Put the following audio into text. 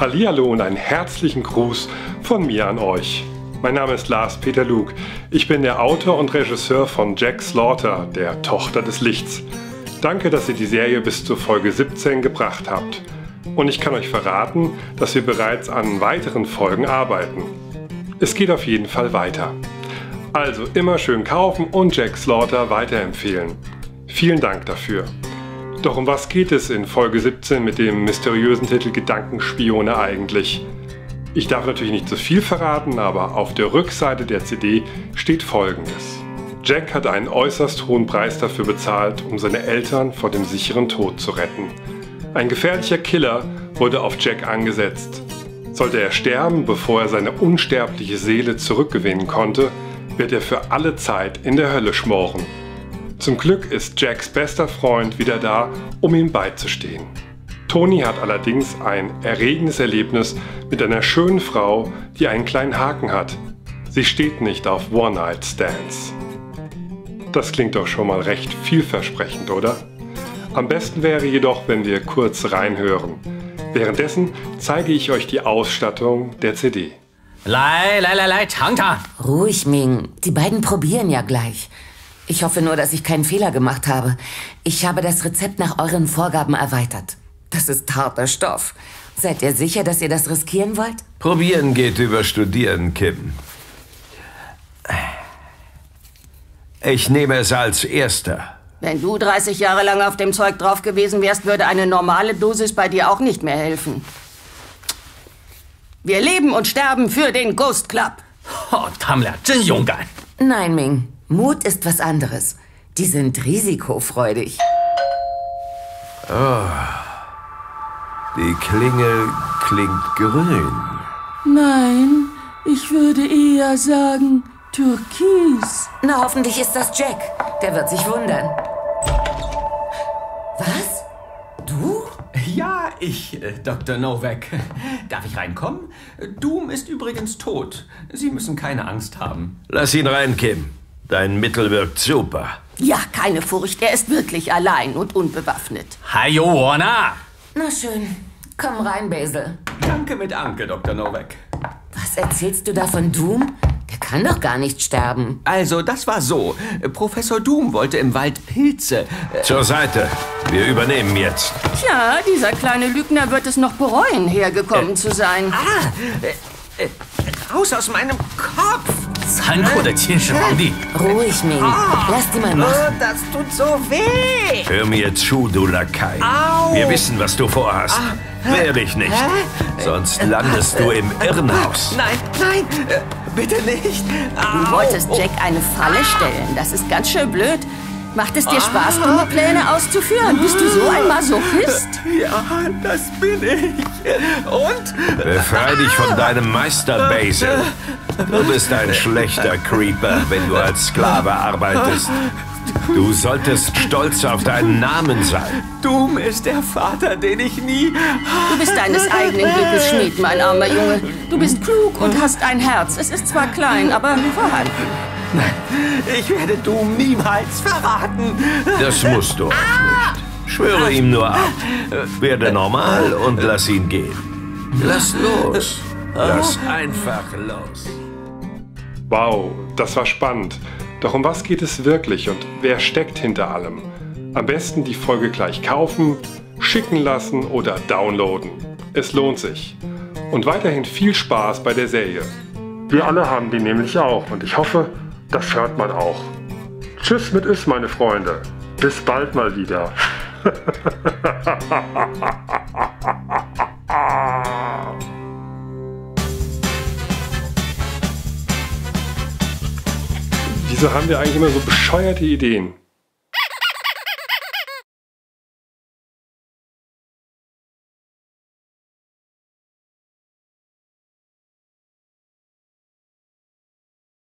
Hallihallo und einen herzlichen Gruß von mir an euch. Mein Name ist Lars Peter Lueg. Ich bin der Autor und Regisseur von Jack Slaughter, der Tochter des Lichts. Danke, dass ihr die Serie bis zur Folge 17 gebracht habt. Und ich kann euch verraten, dass wir bereits an weiteren Folgen arbeiten. Es geht auf jeden Fall weiter. Also immer schön kaufen und Jack Slaughter weiterempfehlen. Vielen Dank dafür. Doch um was geht es in Folge 17 mit dem mysteriösen Titel Gedankenspione eigentlich? Ich darf natürlich nicht so viel verraten, aber auf der Rückseite der CD steht Folgendes. Jack hat einen äußerst hohen Preis dafür bezahlt, um seine Eltern vor dem sicheren Tod zu retten. Ein gefährlicher Killer wurde auf Jack angesetzt. Sollte er sterben, bevor er seine unsterbliche Seele zurückgewinnen konnte, wird er für alle Zeit in der Hölle schmoren. Zum Glück ist Jacks bester Freund wieder da, um ihm beizustehen. Tony hat allerdings ein erregendes Erlebnis mit einer schönen Frau, die einen kleinen Haken hat. Sie steht nicht auf One-Night-Stands. Das klingt doch schon mal recht vielversprechend, oder? Am besten wäre jedoch, wenn wir kurz reinhören. Währenddessen zeige ich euch die Ausstattung der CD. Tangta! Ruhig, Ming. Die beiden probieren ja gleich. Ich hoffe nur, dass ich keinen Fehler gemacht habe. Ich habe das Rezept nach euren Vorgaben erweitert. Das ist harter Stoff. Seid ihr sicher, dass ihr das riskieren wollt? Probieren geht über Studieren, Kim. Ich nehme es als Erster. Wenn du 30 Jahre lang auf dem Zeug drauf gewesen wärst, würde eine normale Dosis bei dir auch nicht mehr helfen. Wir leben und sterben für den Ghost Club. Oh, Tamla,真勇敢. Nein, Ming. Mut ist was anderes. Die sind risikofreudig. Oh, die Klingel klingt grün. Nein, ich würde eher sagen türkis. Na, hoffentlich ist das Jack. Der wird sich wundern. Was? Du? Ja, ich, Dr. Nowak. Darf ich reinkommen? Doom ist übrigens tot. Sie müssen keine Angst haben. Lass ihn rein, Kim. Dein Mittel wirkt super. Ja, keine Furcht. Er ist wirklich allein und unbewaffnet. Hi, Johanna! Na schön. Komm rein, Basil. Danke mit Anke, Dr. Nowak. Was erzählst du da von Doom? Der kann doch gar nicht sterben. Also, das war so. Professor Doom wollte im Wald Pilze... Zur Seite. Wir übernehmen jetzt. Tja, dieser kleine Lügner wird es noch bereuen, hergekommen zu sein. Raus aus meinem Kopf! Ruhig, Ming. Lass die mal machen. Oh, das tut so weh. Hör mir zu, du Lakai. Au. Wir wissen, was du vorhast. Wehr dich nicht. Sonst landest du im Irrenhaus. Nein, nein. Bitte nicht. Au. Du wolltest Jack eine Falle stellen. Das ist ganz schön blöd. Macht es dir Spaß, dumme Pläne auszuführen? Bist du so ein Masochist? Ja, das bin ich. Und? Befrei dich von deinem Meister, Basil. Du bist ein schlechter Creeper, wenn du als Sklave arbeitest. Du solltest stolz auf deinen Namen sein. Doom ist der Vater, den ich nie... Du bist deines eigenen Glückes Schmied, mein armer Junge. Du bist klug und hast ein Herz. Es ist zwar klein, aber vorhanden. Ich werde Doom niemals verraten. Das musst du auch nicht. Schwöre ihm nur ab. Werde normal und lass ihn gehen. Lass los. Lass einfach los. Wow, das war spannend. Doch um was geht es wirklich und wer steckt hinter allem? Am besten die Folge gleich kaufen, schicken lassen oder downloaden. Es lohnt sich. Und weiterhin viel Spaß bei der Serie. Wir alle haben die nämlich auch und ich hoffe... Das hört man auch. Tschüss mit Is, meine Freunde. Bis bald mal wieder. Wieso haben wir eigentlich immer so bescheuerte Ideen?